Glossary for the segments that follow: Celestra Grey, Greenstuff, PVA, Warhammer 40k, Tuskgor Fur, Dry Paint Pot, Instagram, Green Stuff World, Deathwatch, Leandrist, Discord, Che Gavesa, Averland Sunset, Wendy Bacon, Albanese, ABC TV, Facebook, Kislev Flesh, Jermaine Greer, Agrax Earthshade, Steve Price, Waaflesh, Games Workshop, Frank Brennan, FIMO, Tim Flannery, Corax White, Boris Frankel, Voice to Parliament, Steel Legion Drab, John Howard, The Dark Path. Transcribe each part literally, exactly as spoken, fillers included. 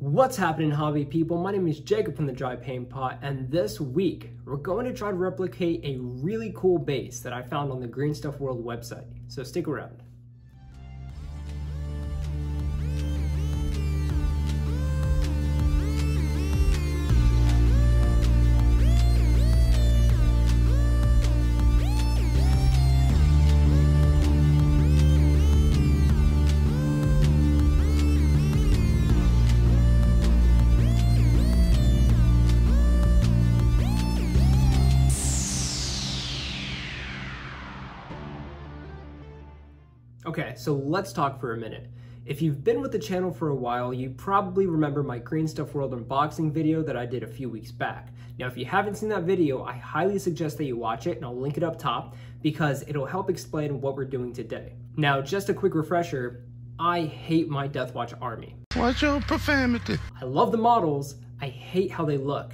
What's happening, hobby people? My name is Jacob from the Dry Paint Pot, and this week we're going to try to replicate a really cool base that I found on the Green Stuff World website, so stick around. Okay, so let's talk for a minute. If you've been with the channel for a while, you probably remember my Green Stuff World unboxing video that I did a few weeks back. Now, if you haven't seen that video, I highly suggest that you watch it, and I'll link it up top because it'll help explain what we're doing today. Now, just a quick refresher, I hate my Deathwatch army. Watch your profanity. I love the models, I hate how they look.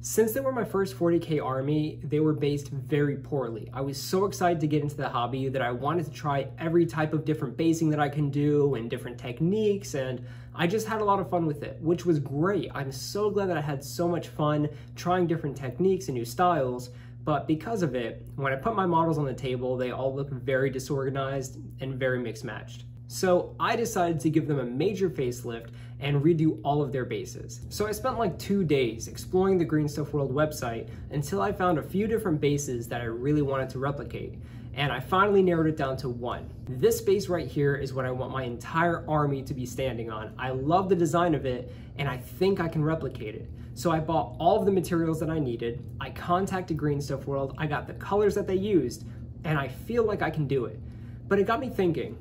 Since they were my first forty K army, they were based very poorly. I was so excited to get into the hobby that I wanted to try every type of different basing that I can do and different techniques, and I just had a lot of fun with it, which was great. I'm so glad that I had so much fun trying different techniques and new styles, but because of it, when I put my models on the table, they all look very disorganized and very mixed-matched. So I decided to give them a major facelift and redo all of their bases. So I spent like two days exploring the Green Stuff World website until I found a few different bases that I really wanted to replicate. And I finally narrowed it down to one. This base right here is what I want my entire army to be standing on. I love the design of it, and I think I can replicate it. So I bought all of the materials that I needed, I contacted Green Stuff World, I got the colors that they used, and I feel like I can do it. But it got me thinking,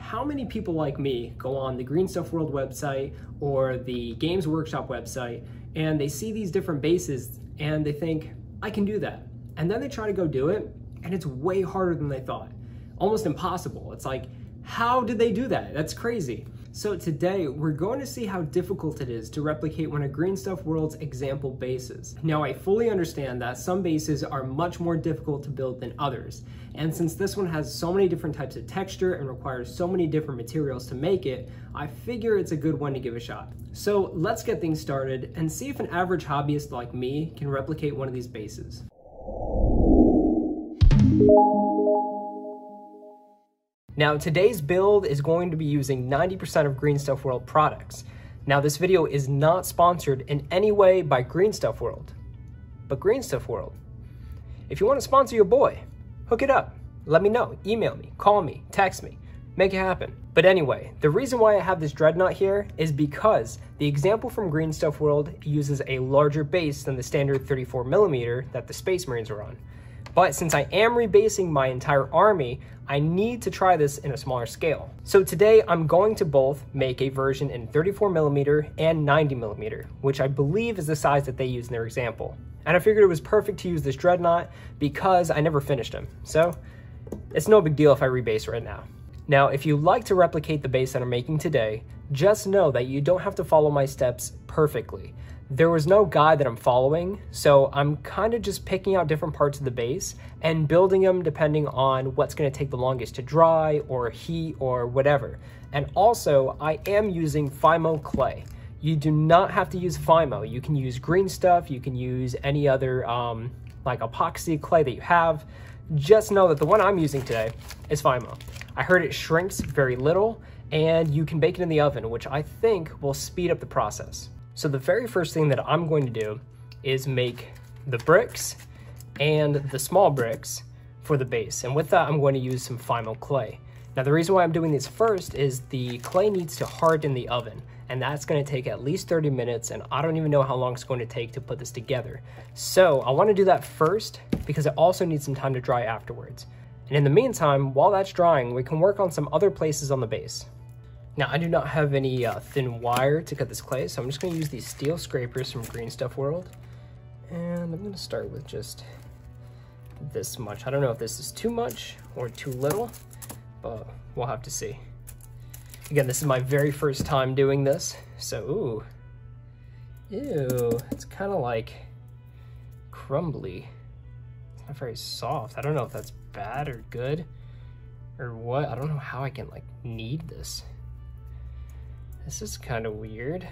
how many people like me go on the Green Stuff World website or the Games Workshop website and they see these different bases and they think, I can do that. And then they try to go do it and it's way harder than they thought. Almost impossible. It's like, how did they do that? That's crazy. So today we're going to see how difficult it is to replicate one of Green Stuff World's example bases. Now I fully understand that some bases are much more difficult to build than others, and since this one has so many different types of texture and requires so many different materials to make it, I figure it's a good one to give a shot. So let's get things started and see if an average hobbyist like me can replicate one of these bases. Now today's build is going to be using ninety percent of Green Stuff World products. Now this video is not sponsored in any way by Green Stuff World, but Green Stuff World, if you want to sponsor your boy, hook it up, let me know, email me, call me, text me, make it happen. But anyway, the reason why I have this dreadnought here is because the example from Green Stuff World uses a larger base than the standard thirty-four millimeter that the Space Marines were on. But since I am rebasing my entire army, I need to try this in a smaller scale. So today I'm going to both make a version in thirty-four millimeter and ninety millimeter, which I believe is the size that they use in their example. And I figured it was perfect to use this dreadnought because I never finished him. So it's no big deal if I rebase right now. Now, if you like to replicate the base that I'm making today, just know that you don't have to follow my steps perfectly. There was no guide that I'm following, so I'm kind of just picking out different parts of the base and building them depending on what's going to take the longest to dry or heat or whatever. And also, I am using FIMO clay. You do not have to use FIMO. You can use green stuff, you can use any other um, like epoxy clay that you have. Just know that the one I'm using today is FIMO. I heard it shrinks very little, and you can bake it in the oven, which I think will speed up the process. So the very first thing that I'm going to do is make the bricks and the small bricks for the base. And with that, I'm going to use some FIMO clay. Now, the reason why I'm doing this first is the clay needs to harden in the oven, and that's going to take at least thirty minutes, and I don't even know how long it's going to take to put this together. So I want to do that first because it also needs some time to dry afterwards. And in the meantime, while that's drying, we can work on some other places on the base. Now, I do not have any uh, thin wire to cut this clay, so I'm just going to use these steel scrapers from Green Stuff World. And I'm going to start with just this much. I don't know if this is too much or too little, but we'll have to see. Again, this is my very first time doing this, so ooh. Ew, it's kind of like crumbly. It's not very soft. I don't know if that's bad or good or what. I don't know how I can like knead this. This is kind of weird.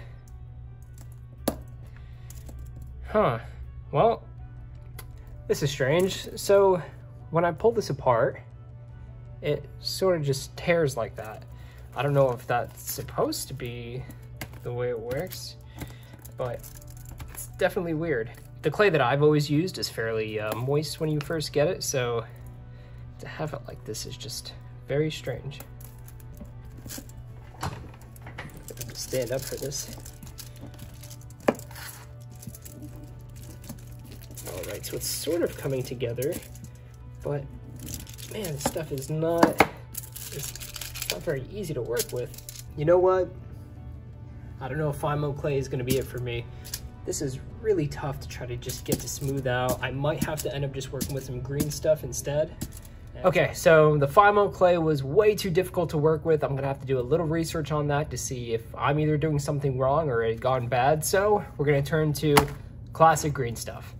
Huh. Well, this is strange. So when I pull this apart, it sort of just tears like that. I don't know if that's supposed to be the way it works, but it's definitely weird. The clay that I've always used is fairly uh, moist when you first get it, so to have it like this is just very strange. I have to stand up for this. All right, so it's sort of coming together, but man, this stuff is not, it's not very easy to work with. You know what? I don't know if FIMO clay is gonna be it for me. This is really tough to try to just get to smooth out. I might have to end up just working with some green stuff instead. Okay, so the FIMO clay was way too difficult to work with. I'm gonna have to do a little research on that to see if I'm either doing something wrong or it had gone bad. So we're gonna turn to classic green stuff,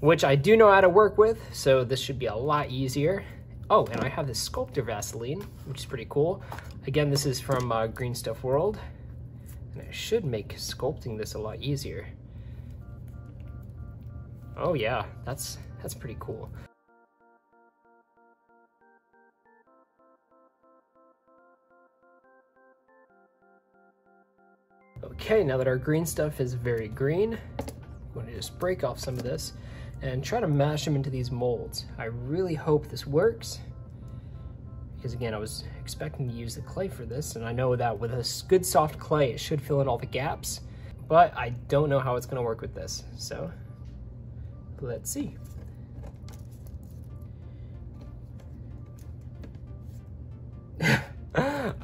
which I do know how to work with, so this should be a lot easier. Oh, and I have this Sculptor Vaseline, which is pretty cool. Again, this is from uh, Green Stuff World, and it should make sculpting this a lot easier. Oh yeah, that's, that's pretty cool. Okay, now that our green stuff is very green, I'm gonna just break off some of this and try to mash them into these molds. I really hope this works, because again, I was expecting to use the clay for this, and I know that with a good soft clay, it should fill in all the gaps, but I don't know how it's gonna work with this, so let's see.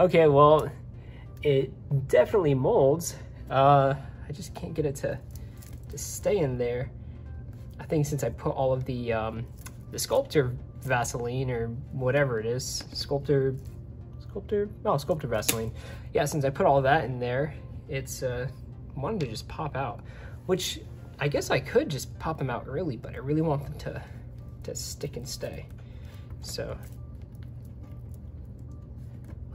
Okay, well, it definitely molds. Uh, I just can't get it to, to stay in there. I think since I put all of the, um, the Sculptor Vaseline or whatever it is, Sculptor, Sculptor, no, Sculptor Vaseline. Yeah, since I put all that in there, it's uh, wanted to just pop out, which I guess I could just pop them out early, but I really want them to, to stick and stay. So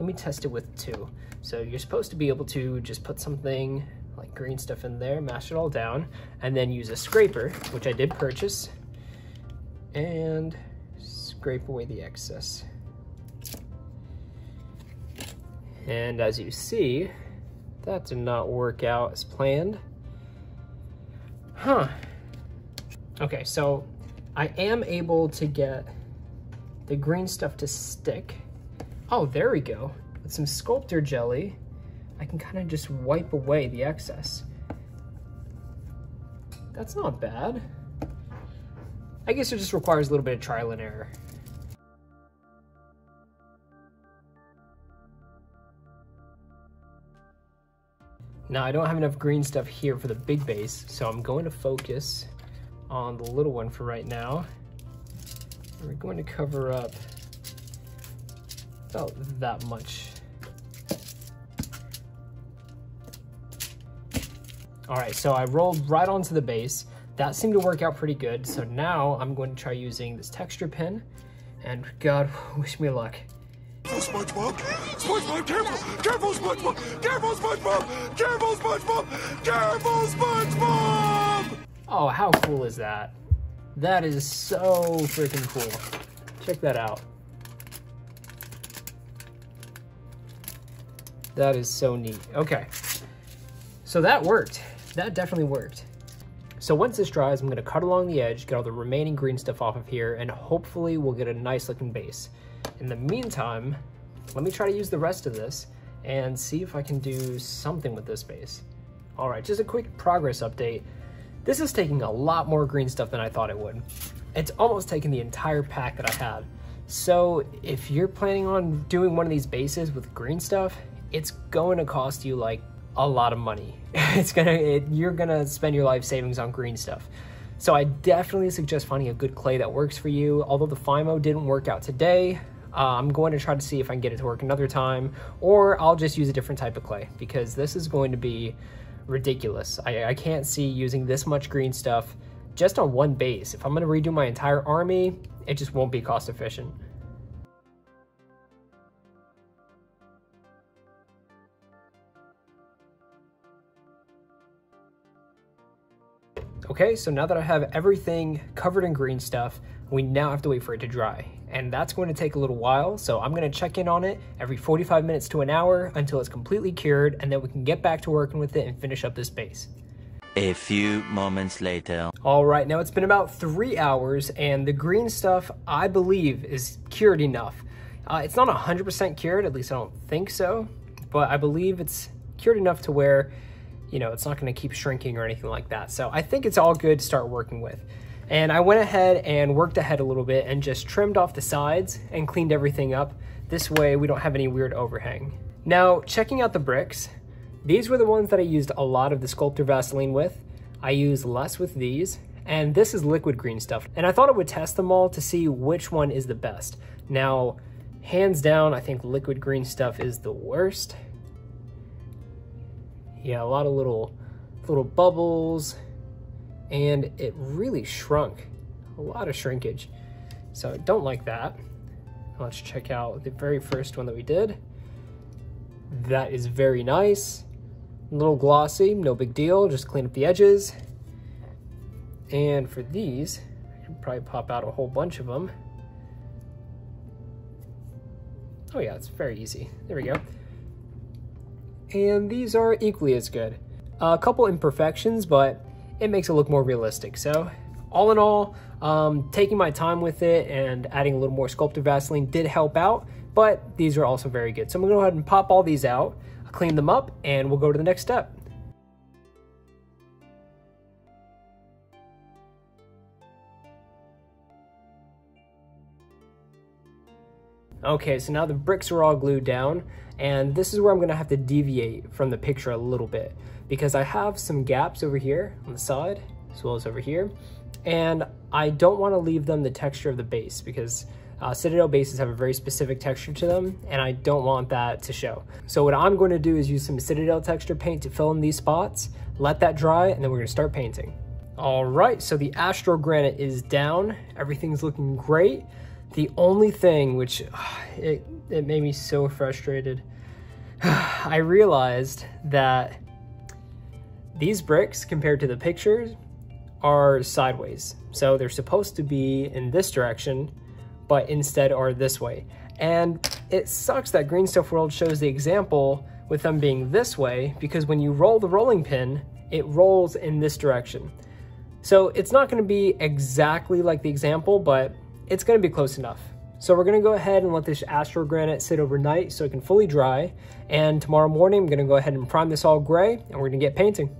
let me test it with two. So you're supposed to be able to just put something like green stuff in there, mash it all down, and then use a scraper, which I did purchase, and scrape away the excess. And as you see, that did not work out as planned. Huh. Okay, so I am able to get the green stuff to stick. Oh, there we go. With some Sculptor Jelly, I can kind of just wipe away the excess. That's not bad. I guess it just requires a little bit of trial and error. Now, I don't have enough green stuff here for the big base, so I'm going to focus on the little one for right now. We're going to cover up about that much. All right, so I rolled right onto the base. That seemed to work out pretty good, so now I'm going to try using this texture pen, and God, wish me luck. SpongeBob! SpongeBob! Careful! Careful, SpongeBob! Careful, SpongeBob! Careful, SpongeBob! Careful, SpongeBob! Oh, how cool is that? That is so freaking cool. Check that out. That is so neat. Okay. So that worked. That definitely worked. So once this dries, I'm gonna cut along the edge, get all the remaining green stuff off of here, and hopefully we'll get a nice looking base. In the meantime, let me try to use the rest of this and see if I can do something with this base. All right, just a quick progress update. This is taking a lot more green stuff than I thought it would. It's almost taken the entire pack that I had. So if you're planning on doing one of these bases with green stuff, it's going to cost you like a lot of money. It's gonna, it, you're gonna spend your life savings on green stuff. So I definitely suggest finding a good clay that works for you. Although the FIMO didn't work out today, Uh, I'm going to try to see if I can get it to work another time, or I'll just use a different type of clay, because this is going to be ridiculous. I, I can't see using this much green stuff just on one base. If I'm gonna redo my entire army, it just won't be cost efficient. Okay, so now that I have everything covered in green stuff, we now have to wait for it to dry. And that's going to take a little while, so I'm going to check in on it every forty-five minutes to an hour until it's completely cured, and then we can get back to working with it and finish up this base. A few moments later. All right, now it's been about three hours, and the green stuff, I believe, is cured enough. Uh, it's not one hundred percent cured, at least I don't think so, but I believe it's cured enough to where, you know, it's not going to keep shrinking or anything like that. So I think it's all good to start working with. And I went ahead and worked ahead a little bit and just trimmed off the sides and cleaned everything up. This way we don't have any weird overhang. Now, checking out the bricks, these were the ones that I used a lot of the Sculptor Vaseline with. I use less with these, and this is liquid green stuff. And I thought I would test them all to see which one is the best. Now, hands down, I think liquid green stuff is the worst. Yeah, a lot of little, little bubbles, and it really shrunk, a lot of shrinkage. So don't like that. Let's check out the very first one that we did. That is very nice. A little glossy, no big deal, just clean up the edges. And for these, I can probably pop out a whole bunch of them. Oh yeah, it's very easy, there we go. And these are equally as good. A couple imperfections, but it makes it look more realistic. So all in all, um, taking my time with it and adding a little more Sculptor Vaseline did help out, but these are also very good. So I'm gonna go ahead and pop all these out, clean them up, and we'll go to the next step. Okay, so now the bricks are all glued down, and this is where I'm gonna have to deviate from the picture a little bit, because I have some gaps over here on the side, as well as over here, and I don't wanna leave them the texture of the base, because uh, Citadel bases have a very specific texture to them, and I don't want that to show. So what I'm gonna do is use some Citadel texture paint to fill in these spots, let that dry, and then we're gonna start painting. All right, so the Astral Granite is down, everything's looking great. The only thing which, ugh, it, it made me so frustrated, I realized that these bricks compared to the pictures are sideways. So they're supposed to be in this direction, but instead are this way. And it sucks that Green Stuff World shows the example with them being this way, because when you roll the rolling pin, it rolls in this direction. So it's not gonna be exactly like the example, but it's gonna be close enough. So we're gonna go ahead and let this Astral Granite sit overnight so it can fully dry. And tomorrow morning, I'm gonna go ahead and prime this all gray, and we're gonna get painting.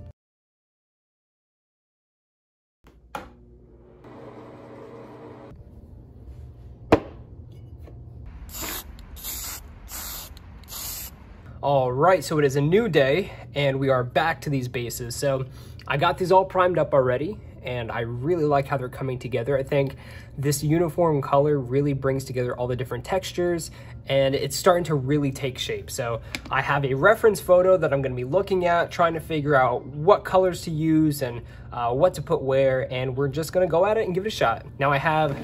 All right, so it is a new day, and we are back to these bases. So I got these all primed up already, and I really like how they're coming together. I think this uniform color really brings together all the different textures, and it's starting to really take shape. So I have a reference photo that I'm gonna be looking at, trying to figure out what colors to use and uh, what to put where, and we're just gonna go at it and give it a shot. Now I have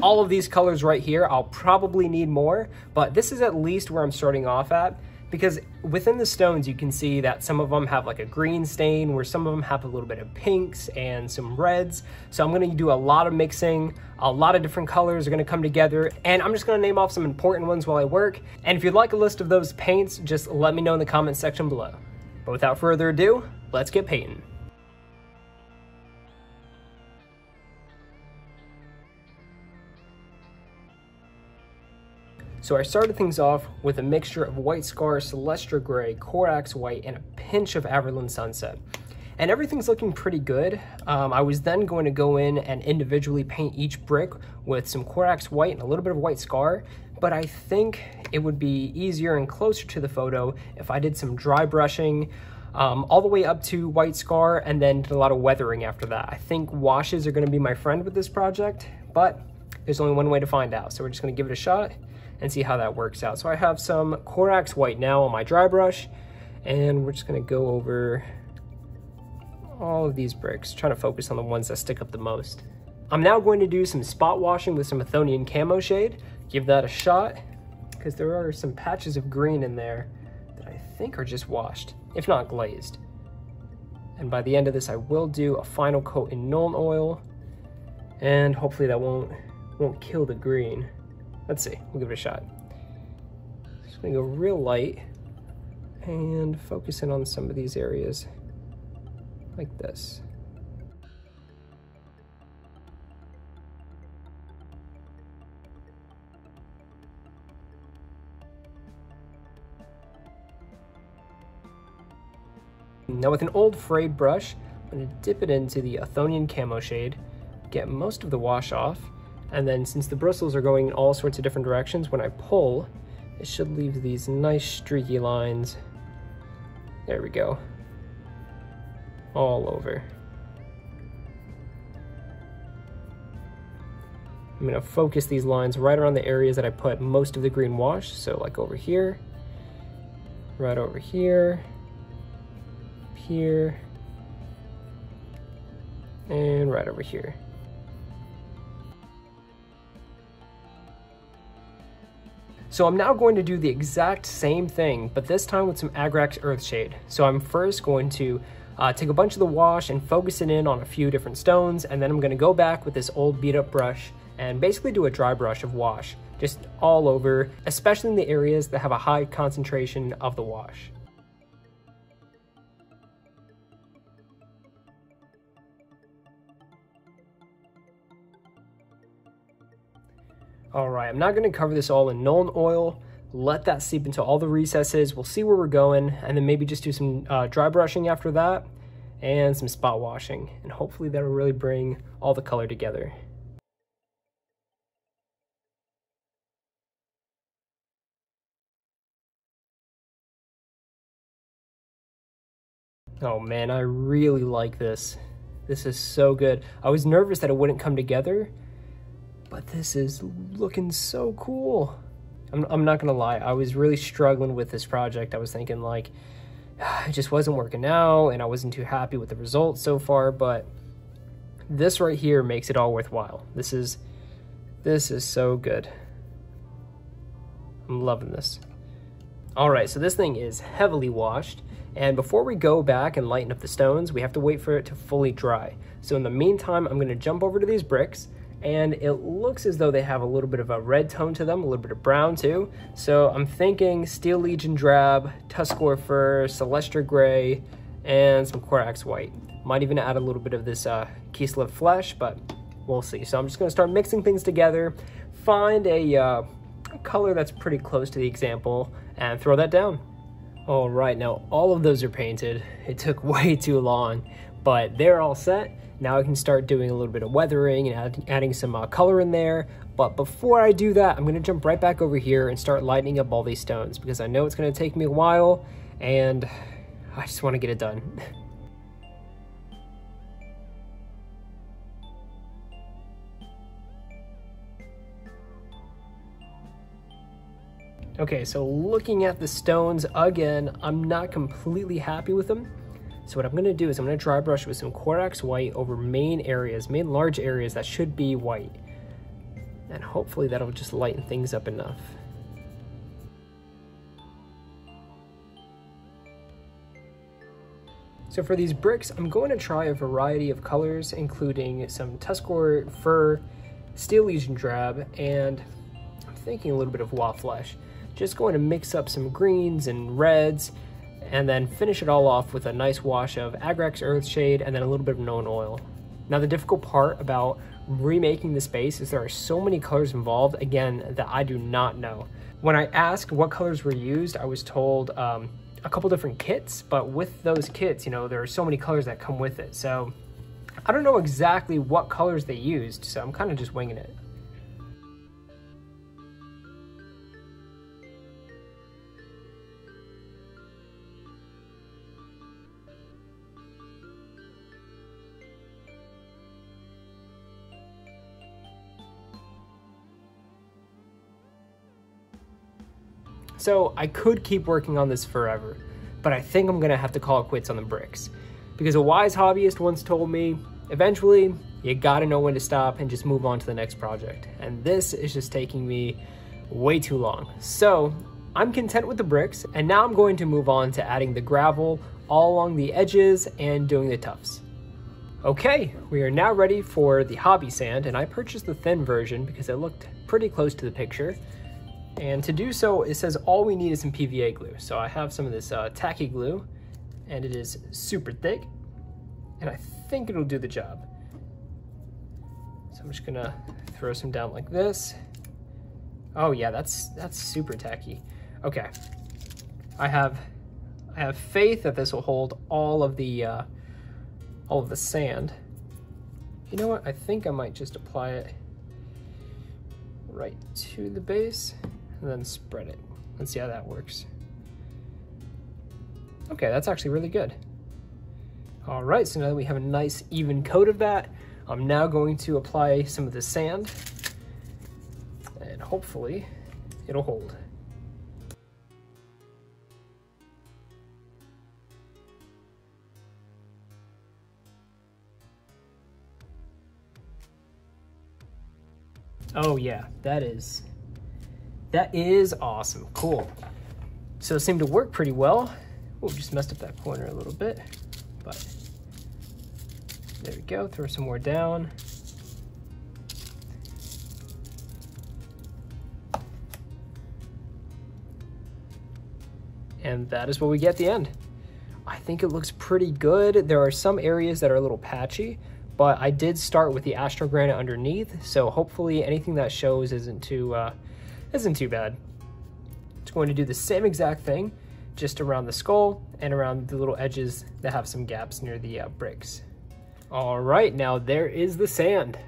all of these colors right here. I'll probably need more, but this is at least where I'm starting off at, because within the stones, you can see that some of them have like a green stain, where some of them have a little bit of pinks and some reds. So I'm gonna do a lot of mixing. A lot of different colors are gonna come together, and I'm just gonna name off some important ones while I work. And if you'd like a list of those paints, just let me know in the comments section below. But without further ado, let's get painting. So I started things off with a mixture of White Scar, Celestra Grey, Corax White, and a pinch of Averland Sunset. And everything's looking pretty good. Um, I was then going to go in and individually paint each brick with some Corax White and a little bit of White Scar, but I think it would be easier and closer to the photo if I did some dry brushing um, all the way up to White Scar, and then did a lot of weathering after that. I think washes are gonna be my friend with this project, but there's only one way to find out. So we're just gonna give it a shot and see how that works out. So I have some Corax White now on my dry brush, and we're just gonna go over all of these bricks, trying to focus on the ones that stick up the most. I'm now going to do some spot washing with some Athonian Camoshade. Give that a shot, because there are some patches of green in there that I think are just washed, if not glazed. And by the end of this, I will do a final coat in Nuln Oil, and hopefully that won't won't kill the green. Let's see, we'll give it a shot. Just gonna go real light and focus in on some of these areas like this. Now with an old frayed brush, I'm going to dip it into the Athonian Camoshade, get most of the wash off, and then since the bristles are going in all sorts of different directions, when I pull, it should leave these nice streaky lines. There we go. All over. I'm going to focus these lines right around the areas that I put most of the green wash, so like over here, right over here, here, and right over here. So I'm now going to do the exact same thing, but this time with some Agrax Earthshade. So I'm first going to uh, take a bunch of the wash and focus it in on a few different stones, and then I'm going to go back with this old beat up brush and basically do a dry brush of wash, just all over, especially in the areas that have a high concentration of the wash. All right, I'm not gonna cover this all in Nuln Oil. Let that seep into all the recesses. We'll see where we're going, and then maybe just do some uh, dry brushing after that and some spot washing. And hopefully that'll really bring all the color together. Oh man, I really like this. This is so good. I was nervous that it wouldn't come together, but this is looking so cool. I'm, I'm not gonna lie, I was really struggling with this project. I was thinking like, it just wasn't working out and I wasn't too happy with the results so far, but this right here makes it all worthwhile. This is, this is so good. I'm loving this. All right, so this thing is heavily washed, and before we go back and lighten up the stones, we have to wait for it to fully dry. So in the meantime, I'm gonna jump over to these bricks, and it looks as though they have a little bit of a red tone to them, a little bit of brown too. So I'm thinking Steel Legion Drab, Tuskgor Fur, Celestra Grey, and some Corax White. Might even add a little bit of this uh, Kislev Flesh, but we'll see. So I'm just gonna start mixing things together, find a uh, color that's pretty close to the example, and throw that down. All right, now all of those are painted. It took way too long, but they're all set. Now I can start doing a little bit of weathering and add, adding some uh, color in there. But before I do that, I'm gonna jump right back over here and start lightening up all these stones because I know it's gonna take me a while and I just wanna get it done. Okay, so looking at the stones again, I'm not completely happy with them. So what I'm gonna do is I'm gonna dry brush with some Corax White over main areas, main large areas that should be white. And hopefully that'll just lighten things up enough. So for these bricks, I'm going to try a variety of colors, including some Tuskgor Fur, Steel Legion Drab, and I'm thinking a little bit of Waaflesh. Just going to mix up some greens and reds, and then finish it all off with a nice wash of Agrax Earthshade and then a little bit of Nuln Oil. Now the difficult part about remaking the space is there are so many colors involved, again, that I do not know. When I asked what colors were used, I was told um, a couple different kits, but with those kits, you know, there are so many colors that come with it. So I don't know exactly what colors they used, so I'm kind of just winging it. So I could keep working on this forever, but I think I'm gonna have to call it quits on the bricks. Because a wise hobbyist once told me, eventually, you gotta know when to stop and just move on to the next project. And this is just taking me way too long. So I'm content with the bricks, and now I'm going to move on to adding the gravel all along the edges and doing the tufts. Okay, we are now ready for the hobby sand, and I purchased the thin version because it looked pretty close to the picture. And to do so, it says all we need is some P V A glue. So I have some of this uh, tacky glue, and it is super thick, and I think it'll do the job. So I'm just gonna throw some down like this. Oh yeah, that's that's super tacky. Okay, I have I have faith that this will hold all of the uh, all of the sand. You know what? I think I might just apply it right to the base and then spread it. Let's see how that works. Okay, that's actually really good. All right, so now that we have a nice even coat of that, I'm now going to apply some of the sand, and hopefully it'll hold. Oh yeah, that is, that is awesome, cool. So it seemed to work pretty well. Oh, just messed up that corner a little bit, but there we go, throw some more down. And that is what we get at the end. I think it looks pretty good. There are some areas that are a little patchy, but I did start with the astrogranite underneath, so hopefully anything that shows isn't too, uh, isn't too bad. It's going to do the same exact thing, just around the skull and around the little edges that have some gaps near the uh, bricks. All right, now there is the sand.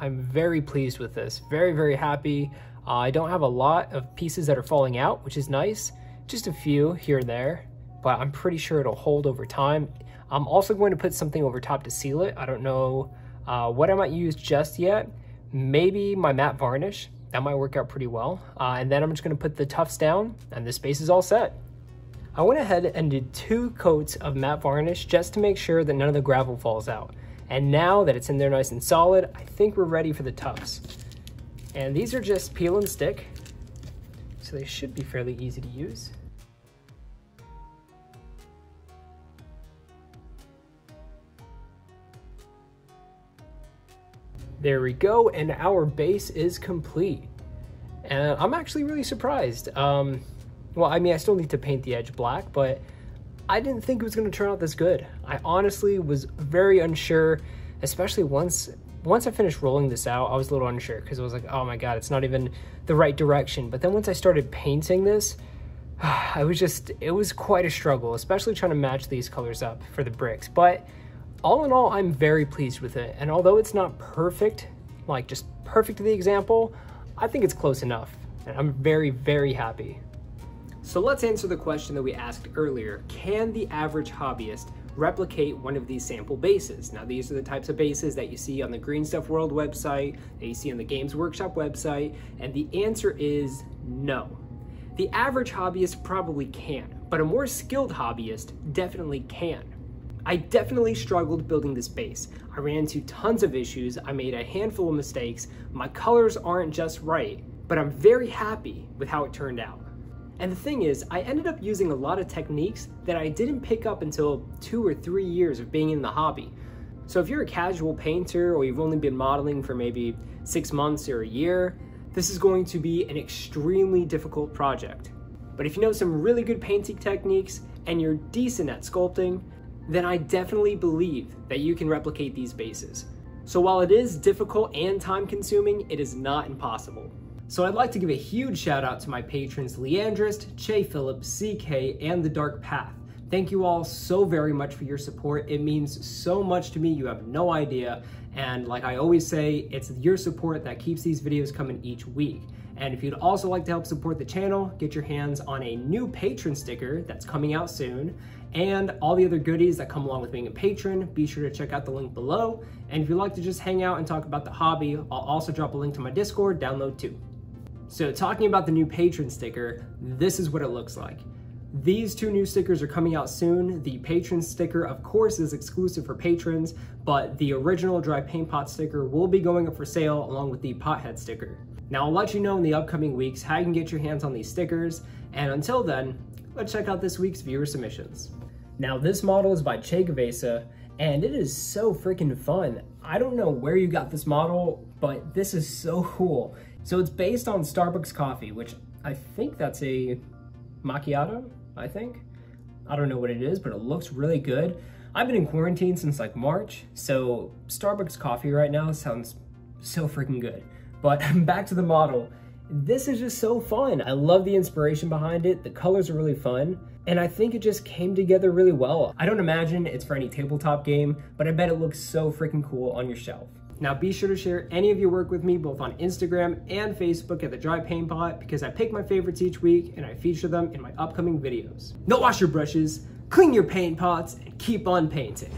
I'm very pleased with this, very, very happy. Uh, I don't have a lot of pieces that are falling out, which is nice, just a few here and there, but I'm pretty sure it'll hold over time. I'm also going to put something over top to seal it. I don't know uh, what I might use just yet. Maybe my matte varnish, that might work out pretty well. Uh, and then I'm just gonna put the tufts down and this space is all set. I went ahead and did two coats of matte varnish just to make sure that none of the gravel falls out. And now that it's in there nice and solid, I think we're ready for the tufts. And these are just peel and stick, so they should be fairly easy to use. There we go, and our base is complete. And I'm actually really surprised. Um, well, I mean, I still need to paint the edge black, but I didn't think it was gonna turn out this good. I honestly was very unsure, especially once once I finished rolling this out, I was a little unsure because I was like, oh my God, it's not even the right direction. But then once I started painting this, I was just, it was quite a struggle, especially trying to match these colors up for the bricks. But all in all, I'm very pleased with it. And although it's not perfect, like just perfect to the example, I think it's close enough. And I'm very, very happy. So let's answer the question that we asked earlier. Can the average hobbyist replicate one of these sample bases? Now, these are the types of bases that you see on the Green Stuff World website, that you see on the Games Workshop website, and the answer is no. The average hobbyist probably can, but a more skilled hobbyist definitely can. I definitely struggled building this base. I ran into tons of issues, I made a handful of mistakes, my colors aren't just right, but I'm very happy with how it turned out. And the thing is, I ended up using a lot of techniques that I didn't pick up until two or three years of being in the hobby. So if you're a casual painter or you've only been modeling for maybe six months or a year, this is going to be an extremely difficult project. But if you know some really good painting techniques and you're decent at sculpting, then I definitely believe that you can replicate these bases. So while it is difficult and time consuming, it is not impossible. So I'd like to give a huge shout out to my patrons Leandrist, Che Phillips, C K, and The Dark Path. Thank you all so very much for your support. It means so much to me, you have no idea. And like I always say, it's your support that keeps these videos coming each week. And if you'd also like to help support the channel, get your hands on a new patron sticker that's coming out soon, and all the other goodies that come along with being a patron. Be sure to check out the link below. And if you'd like to just hang out and talk about the hobby, I'll also drop a link to my Discord download too. So talking about the new patron sticker, this is what it looks like. These two new stickers are coming out soon. The patron sticker, of course, is exclusive for patrons, but the original Dry Paint Pot sticker will be going up for sale along with the Pothead sticker. Now, I'll let you know in the upcoming weeks how you can get your hands on these stickers, and until then, let's check out this week's viewer submissions. Now this model is by Che Gavesa, and it is so freaking fun. I don't know where you got this model, but this is so cool. So it's based on Starbucks coffee, which I think that's a macchiato, I think. I don't know what it is, but it looks really good. I've been in quarantine since like March, so Starbucks coffee right now sounds so freaking good. But back to the model. This is just so fun. I love the inspiration behind it. The colors are really fun, and I think it just came together really well. I don't imagine it's for any tabletop game, but I bet it looks so freaking cool on your shelf. Now be sure to share any of your work with me both on Instagram and Facebook at The Dry Paint Pot, because I pick my favorites each week and I feature them in my upcoming videos. Now wash your brushes, clean your paint pots, and keep on painting.